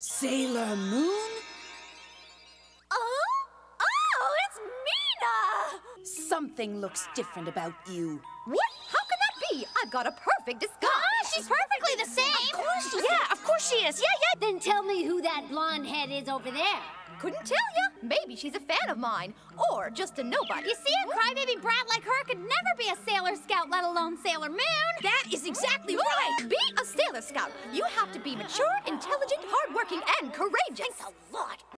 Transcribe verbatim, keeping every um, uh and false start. Sailor Moon? Oh? Oh, it's Mina! Something looks different about you. What? How can that be? I've got a perfect disguise. Ah, she's perfectly the same. Of course she is. Yeah, of course she is. Yeah, yeah. Then tell me who that blonde head is over there. Couldn't tell ya. Maybe she's a fan of mine, or just a nobody. You see, a crybaby brat like her could never be a Sailor Scout, let alone Sailor Moon. That is exactly right. Be a Sailor Scout. You have to be mature, intelligent, hardworking, and courageous. Thanks a lot.